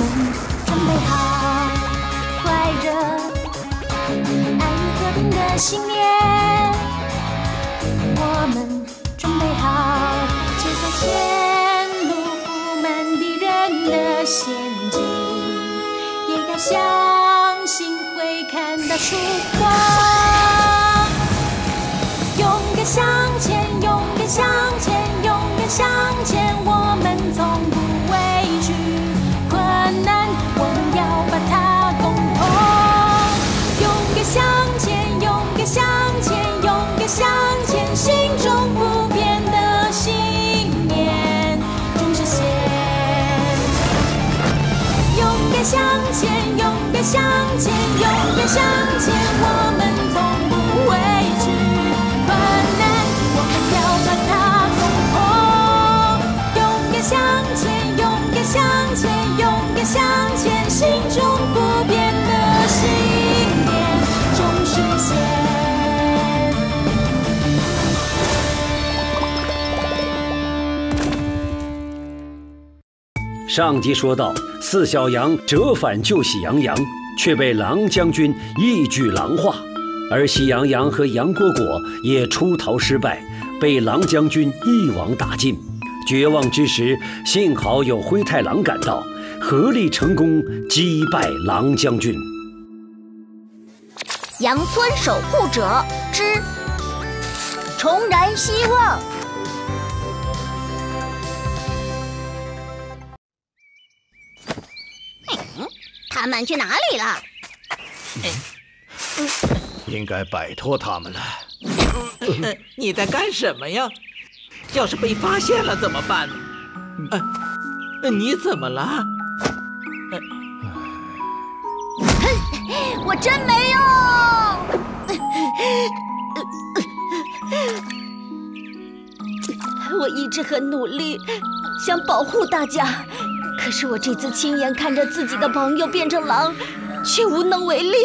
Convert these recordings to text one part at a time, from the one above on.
准备好，怀着爱与和平的信念，我们准备好，解开前路布满敌人的陷阱，也该相信会看到曙光。勇敢向前，勇敢向前，勇敢向前，我们从不畏惧困难，我们要把它攻破。勇敢向前，勇敢向前，勇敢向前，心中不变的信念终实现。勇敢向前，勇敢向前，勇敢向前，我们从不畏惧困难，我们要把它攻破。勇敢向前，勇敢向前，勇敢向前，心中不变的信念终实现。 上集说到，四小羊折返救喜羊羊，却被狼将军一句狼话；而喜羊羊和杨果果也出逃失败，被狼将军一网打尽。绝望之时，幸好有灰太狼赶到，合力成功击败狼将军。羊村守护者之重燃希望。 他们去哪里了？应该摆脱他们了。你在干什么呀？要是被发现了怎么办？你怎么了？我真没用。我一直很努力，想保护大家。 可是我这次亲眼看着自己的朋友变成狼，却无能为力。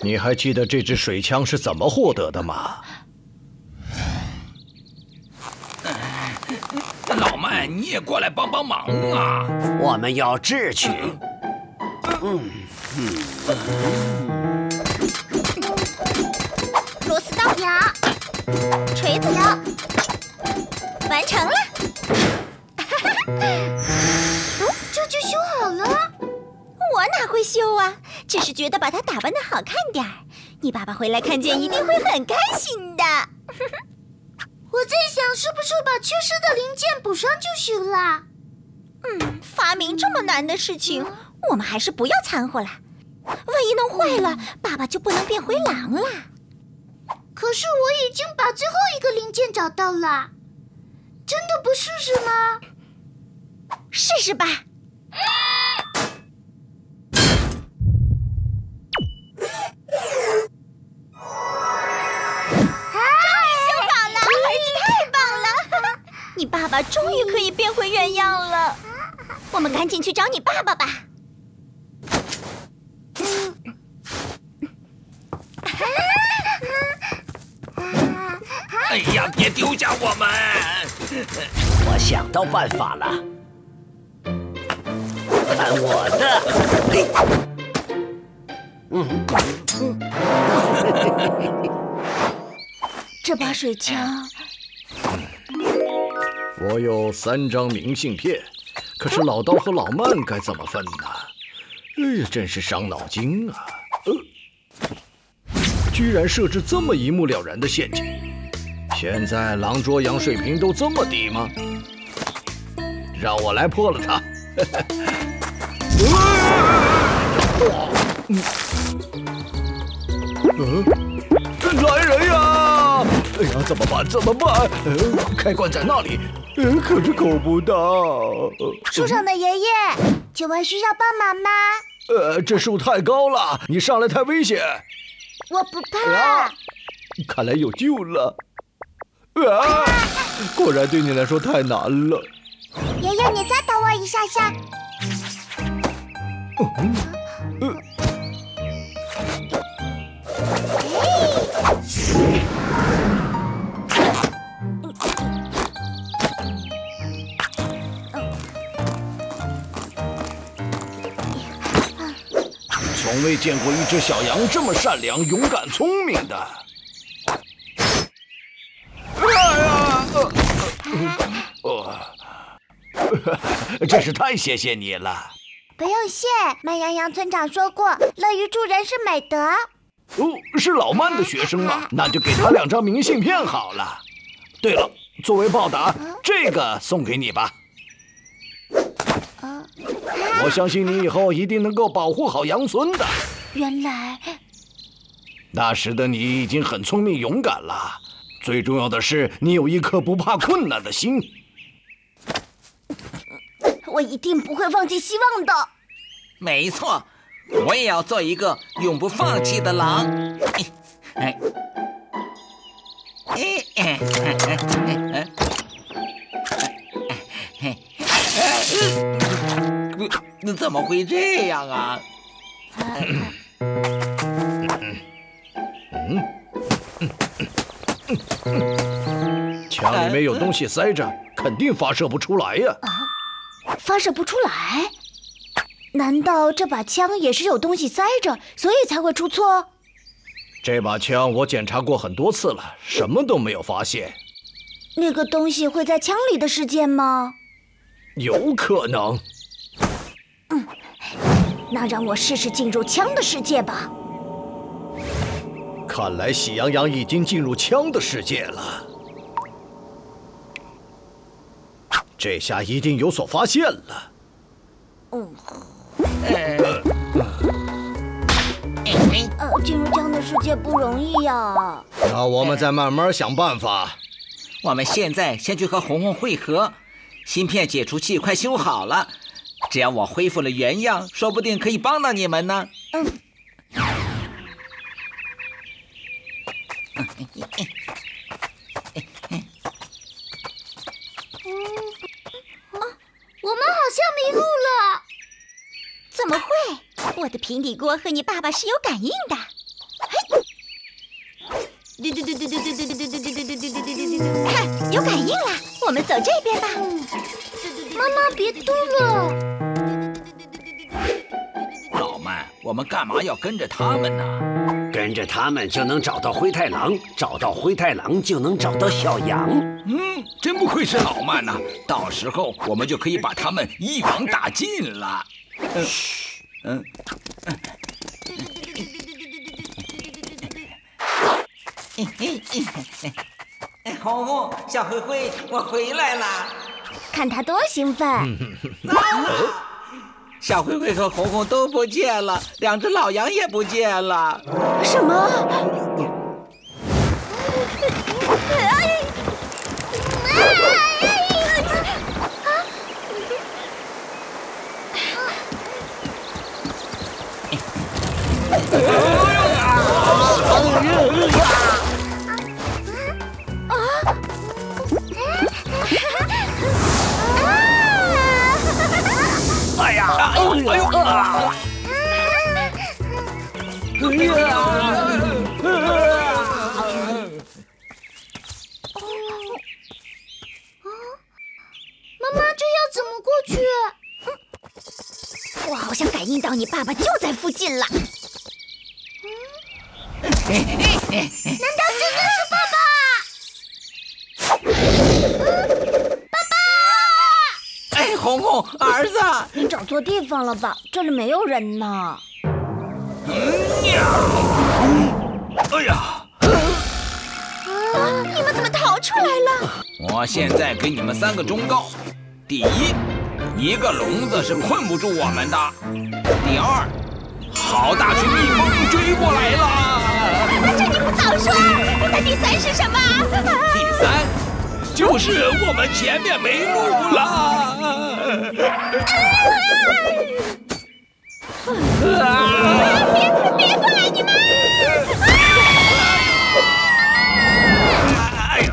你还记得这支水枪是怎么获得的吗？老麦，你也过来帮帮忙啊！我们要智取。螺丝刀有，锤子有，完成了！哈哈哈，这就修好了。我哪会修啊？只是觉得把它打扮的好看点儿，你爸爸回来看见一定会很开心的。我在想，是不是把缺失的零件补上就行了？发明这么难的事情，我们还是不要掺和了。万一弄坏了，爸爸就不能变回狼了。 可是我已经把最后一个零件找到了，真的不试试吗？试试吧。修好了，儿子太棒了！你爸爸终于可以变回原样了。我们赶紧去找你爸爸吧。 哎呀，别丢下我们！我想到办法了，看我的！这把水枪，我有3张明信片，可是老刀和老曼该怎么分呢？哎呀，真是伤脑筋啊！居然设置这么一目了然的陷阱。 现在狼捉羊水平都这么低吗？让我来破了它！来人呀！哎呀，怎么办？怎么办？开关在那里，可是扣不到。树上的爷爷，请问需要帮忙吗？这树太高了，你上来太危险。我不怕。看来有救了。 啊！果然对你来说太难了。爷爷，你再等我一下下。未见过一只小羊这么善良、勇敢、聪明的。哎呀！哦，真是太谢谢你了。不用谢，慢羊羊村长说过，乐于助人是美德。哦，是老曼的学生吗？那就给他2张明信片好了。对了，作为报答，这个送给你吧。 我相信你以后一定能够保护好羊村的。原来，那时的你已经很聪明勇敢了，最重要的是你有一颗不怕困难的心。我一定不会放弃希望的。没错，我也要做一个永不放弃的狼。哎，那怎么会这样啊？墙里面有东西塞着，肯定发射不出来呀！啊，发射不出来？难道这把枪也是有东西塞着，所以才会出错？这把枪我检查过很多次了，什么都没有发现。那个东西会在枪里的事件吗？有可能。 嗯，那让我试试进入枪的世界吧。看来喜羊羊已经进入枪的世界了，这下一定有所发现了。嗯，进入枪的世界不容易呀。那我们再慢慢想办法。我们现在先去和红红会合，芯片解除器快修好了。 只要我恢复了原样，说不定可以帮到你们呢。嗯。我们好像迷路了。怎么会？我的平底锅和你爸爸是有感应的。嘿！看，有感应了。我们走这边吧。妈妈，别动了。 我们干嘛要跟着他们呢？跟着他们就能找到灰太狼，找到灰太狼就能找到小羊。嗯，真不愧是老曼呐！到时候我们就可以把他们一网打尽了。嘘，红红，小灰灰，我回来了！看他多兴奋！啊 小灰灰和红红都不见了，2只老羊也不见了。什么？你爸爸就在附近了。难道真的是爸爸？爸爸！哎，红红，儿子，你找错地方了吧？这里没有人呢。哎呀！你们怎么逃出来了？我现在给你们3个忠告：第1，一个笼子是困不住我们的。 第2，好大群蜜蜂追过来了！这你不早说！那第3是什么？第3就是我们前面没路了！啊！别怪你们！哎呀！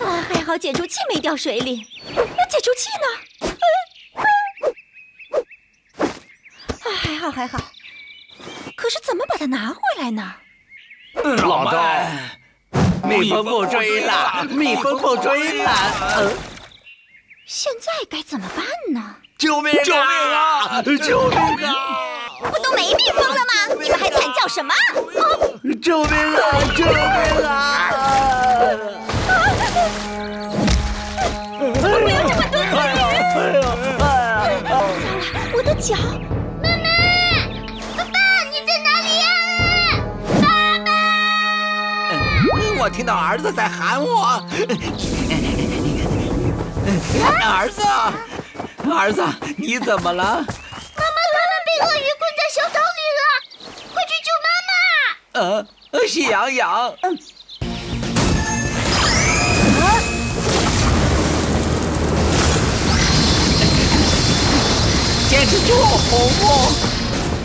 啊，还好解除器没掉水里。那解除器呢？ 还好，可是怎么把它拿回来呢？老大，蜜蜂不追了，蜜蜂不追了。现在该怎么办呢？救命啊！救命啊！救命啊！不都没蜜蜂了吗？你们还惨叫什么？啊！救命啊！救命啊！怎么会有这么多蜜？糟了，我的脚！妈妈，爸爸，你在哪里呀？爸爸！我听到儿子在喊我。儿子，儿子，你怎么了？ 鳄鱼困在小岛里了，快去救妈妈！喜羊羊。坚持住，红红。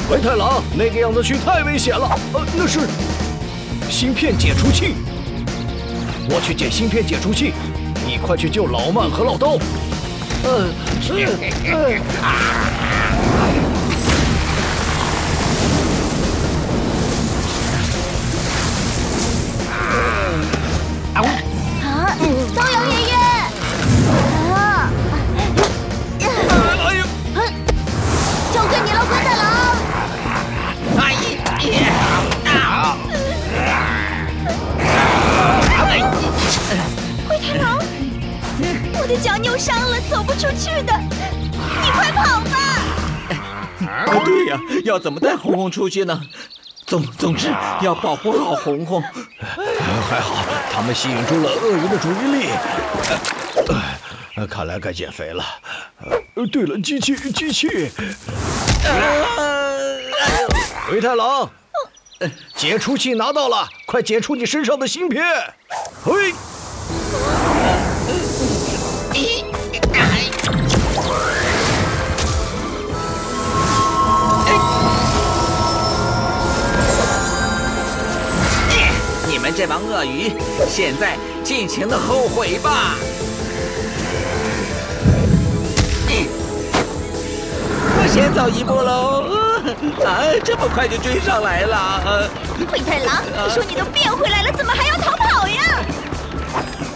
灰太狼，那个样子去太危险了。那是芯片解除器。我去捡芯片解除器，你快去救老曼和老刀。逍遥爷爷，啊！哎呦，交给你了，灰太狼。哎呀！灰太狼，我的脚扭伤了，走不出去的，你快跑吧！对呀，要怎么带红红出去呢？ 总之要保护好红红。还好，他们吸引住了鳄鱼的注意力。看来该减肥了。对了，机器。灰太狼，解除器拿到了，快解除你身上的芯片。嘿。这帮鳄鱼，现在尽情的后悔吧！我先走一步喽！啊，这么快就追上来了！灰太狼，你说你都变回来了，怎么还要逃跑呀？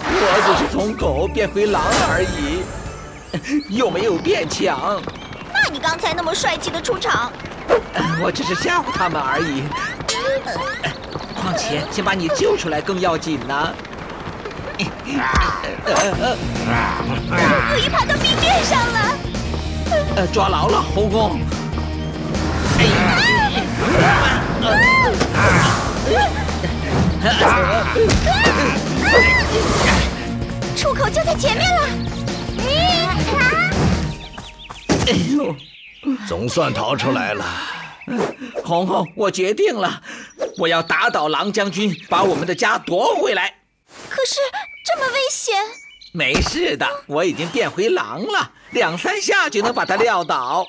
我只是从狗变回狼而已，又没有变强。那你刚才那么帅气的出场，我只是吓唬他们而已。 况且，先把你救出来更要紧呢。鳄鱼爬到冰面上了。抓牢了，红红。哎呀！出口就在前面了。哎呦！总算逃出来了。红红，我决定了。 我要打倒狼将军，把我们的家夺回来。可是这么危险？没事的，我已经变回狼了，2、3下就能把他撂倒。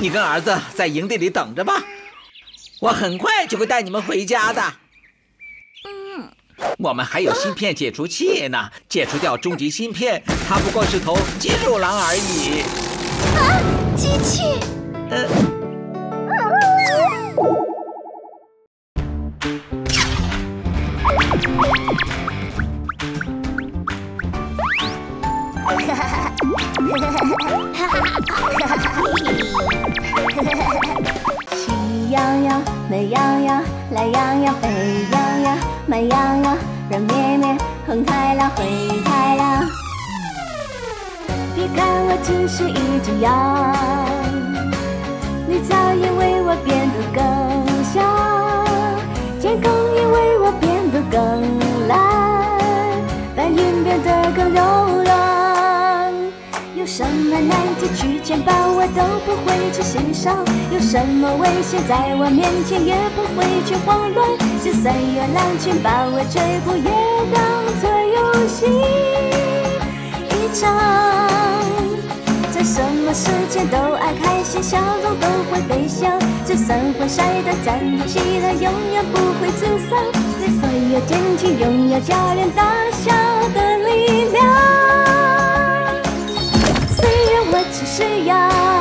你跟儿子在营地里等着吧，我很快就会带你们回家的。嗯，我们还有芯片解除器呢，解除掉终极芯片，它不过是头金属狼而已。啊，机器。喜羊羊、美羊羊、懒羊羊、沸羊羊、慢羊羊、软绵绵、红太狼、灰太狼。别看我只是一只羊，你早已为我变得更香，天空也为我变得更蓝，白云变得更柔软。 有什么难题去肩膀，我都不会去嫌少；有什么危险在我面前，也不会去慌乱。就算有狼群把我追捕，也当作游戏一场。在什么时间都爱开心，笑容都会飞翔。就算会摔倒，站起起来，永远不会沮丧。在所有天气，拥有教练大笑的力量。 我只是羊。